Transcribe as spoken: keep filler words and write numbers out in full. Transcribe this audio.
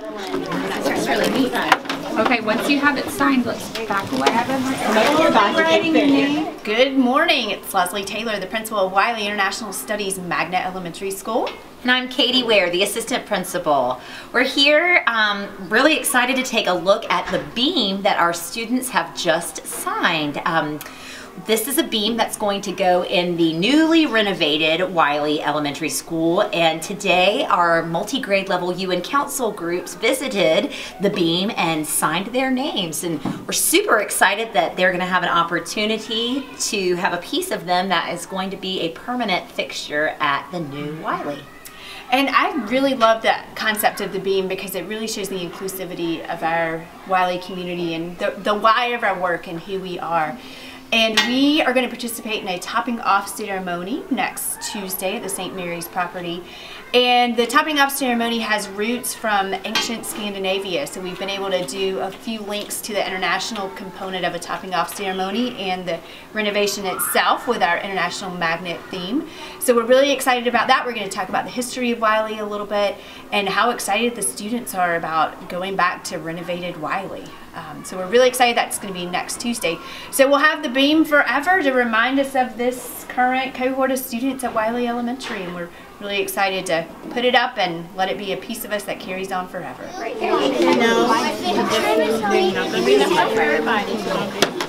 That's really neat. Okay, once you have it signed, let's back away. Good, Good morning. It's Leslie Taylor, the principal of Wiley International Studies Magnet Elementary School. And I'm Katie Ware, the assistant principal. We're here um, really excited to take a look at the beam that our students have just signed. Um, This is a beam that's going to go in the newly renovated Wiley Elementary School, and today our multi-grade level U N Council groups visited the beam and signed their names, and we're super excited that they're going to have an opportunity to have a piece of them that is going to be a permanent fixture at the new Wiley. And I really love that concept of the beam because it really shows the inclusivity of our Wiley community and the, the why of our work and who we are. And we are going to participate in a topping off ceremony next Tuesday at the Saint Mary's property. And the topping off ceremony has roots from ancient Scandinavia, so we've been able to do a few links to the international component of a topping off ceremony and the renovation itself with our international magnet theme. So we're really excited about that. We're going to talk about the history of Wiley a little bit and how excited the students are about going back to renovated Wiley. Um, so we're really excited. That's going to be next Tuesday. So we'll have the beam forever to remind us of this current cohort of students at Wiley Elementary, and we're really excited to put it up and let it be a piece of us that carries on forever. Right there.